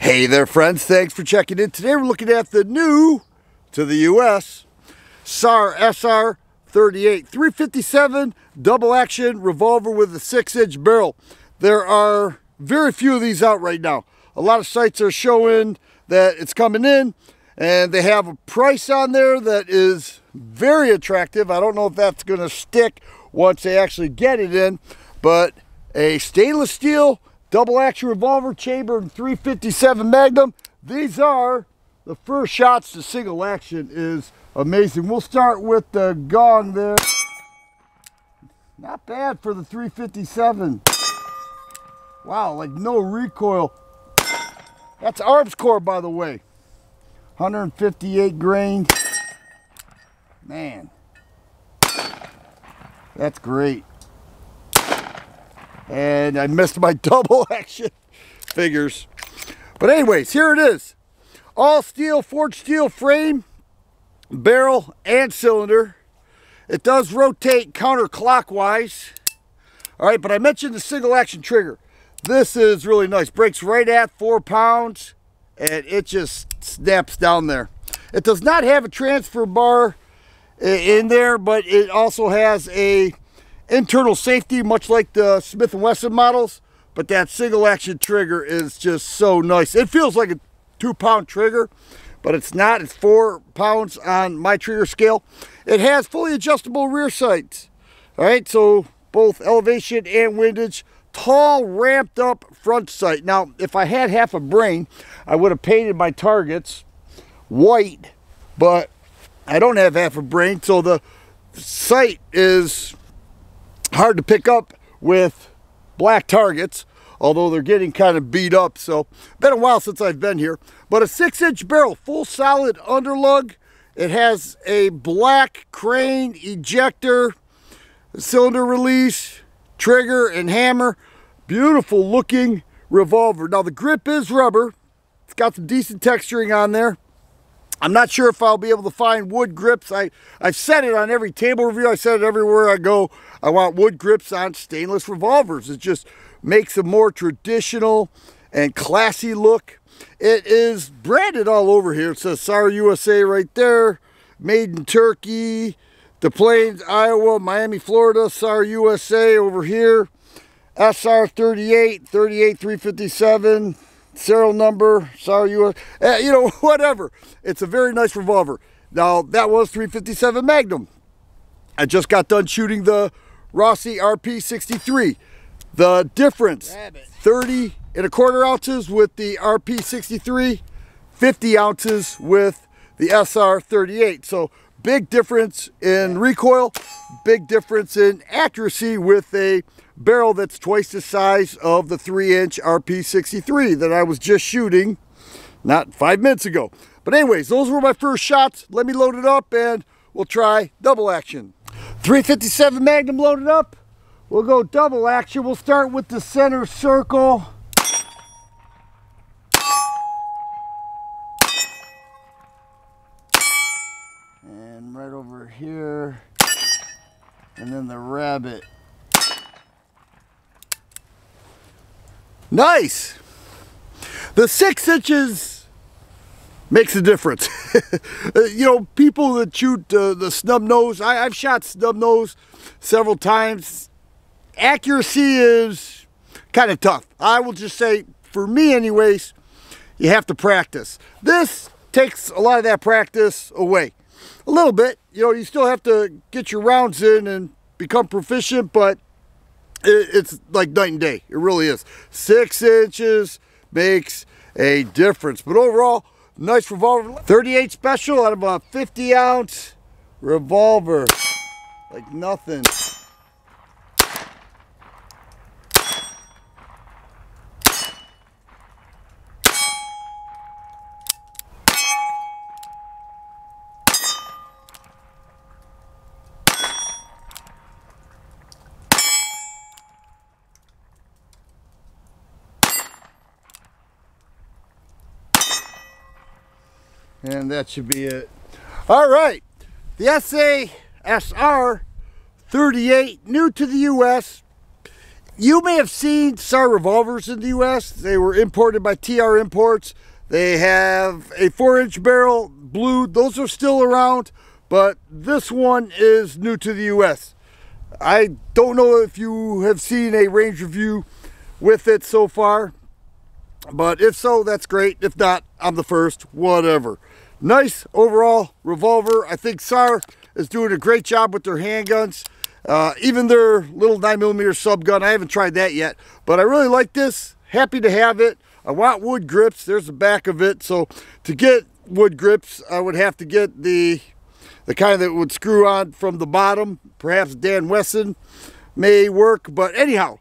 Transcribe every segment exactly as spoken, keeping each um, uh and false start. Hey there friends, thanks for checking in. Today we're looking at the new to the U S S A R S R thirty-eight three fifty-seven double action revolver with a six inch barrel. There are very few of these out right now. A lot of sites are showing that it's coming in and they have a price on there that is very attractive. I don't know if that's going to stick once they actually get it in, but a stainless steel double action revolver chambered in three fifty-seven Magnum. These are the first shots to single action is amazing. We'll start with the gong there. Not bad for the three fifty-seven. Wow, like no recoil. That's Armscor, by the way. one fifty-eight grain. Man, that's great. And I missed my double action figures. But anyways, here it is. All steel, forged steel frame, barrel, and cylinder. It does rotate counterclockwise. All right, but I mentioned the single action trigger. This is really nice. Breaks right at four pounds, and it just snaps down there. It does not have a transfer bar in there, but it also has a internal safety, much like the Smith and Wesson models, but that single action trigger is just so nice. It feels like a two pound trigger, but it's not. It's four pounds on my trigger scale. It has fully adjustable rear sights. All right, so both elevation and windage, tall ramped up front sight. Now, if I had half a brain, I would have painted my targets white, but I don't have half a brain, so the sight is hard to pick up with black targets, although they're getting kind of beat up, so been a while since I've been here. But a six inch barrel, full solid underlug. It has a black crane ejector, cylinder release, trigger and hammer. Beautiful looking revolver. Now the grip is rubber. It's got some decent texturing on there. I'm not sure if I'll be able to find wood grips. I, I've said it on every table review. I said it everywhere I go. I want wood grips on stainless revolvers. It just makes a more traditional and classy look. It is branded all over here. It says S A R U S A right there. Made in Turkey, Des Plaines, Iowa, Miami, Florida. S A R U S A over here. S R thirty-eight, thirty-eight three fifty-seven. Serial number, S A R U S A, uh, you know, whatever. It's a very nice revolver. Now, that was three fifty-seven Magnum. I just got done shooting the Rossi R P sixty-three. The difference, thirty and a quarter ounces with the R P sixty-three, fifty ounces with the S R thirty-eight. So, big difference in recoil, big difference in accuracy with a barrel that's twice the size of the three inch R P sixty-three that I was just shooting not five minutes ago. But anyways, those were my first shots. Let me load it up and we'll try double action. three fifty-seven Magnum loaded up. We'll go double action. We'll start with the center circle. And right over here. And then the rabbit. Nice. The six inches makes a difference. You know, people that shoot uh, the snub nose, I, I've shot snub nose several times. Accuracy is kind of tough. I will just say, for me anyways, you have to practice. This takes a lot of that practice away. A little bit, you know, you still have to get your rounds in and become proficient, but it's like night and day. It really is. Six inches makes a difference. But overall, nice revolver. thirty-eight special out of a fifty ounce revolver. Like nothing. And that should be it. All right, the S A S R thirty-eight, new to the U S You may have seen S A R revolvers in the U S They were imported by T R Imports. They have a four inch barrel, blue. Those are still around, but this one is new to the U S I don't know if you have seen a range review with it so far, but if so, that's great. If not, I'm the first, whatever. Nice overall revolver. I think S A R is doing a great job with their handguns. Uh, even their little nine millimeter sub gun, I haven't tried that yet, but I really like this. Happy to have it. I want wood grips. There's the back of it. So to get wood grips, I would have to get the the kind that would screw on from the bottom. Perhaps Dan Wesson may work, but anyhow,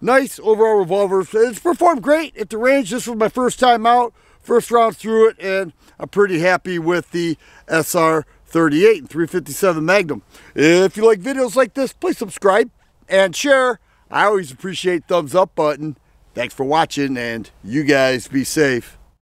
nice overall revolver. It's performed great at the range. This was my first time out, first round through it, and I'm pretty happy with the S R thirty-eight and three fifty-seven Magnum. If you like videos like this, please subscribe and share. I always appreciate thumbs up button. Thanks for watching, and you guys be safe.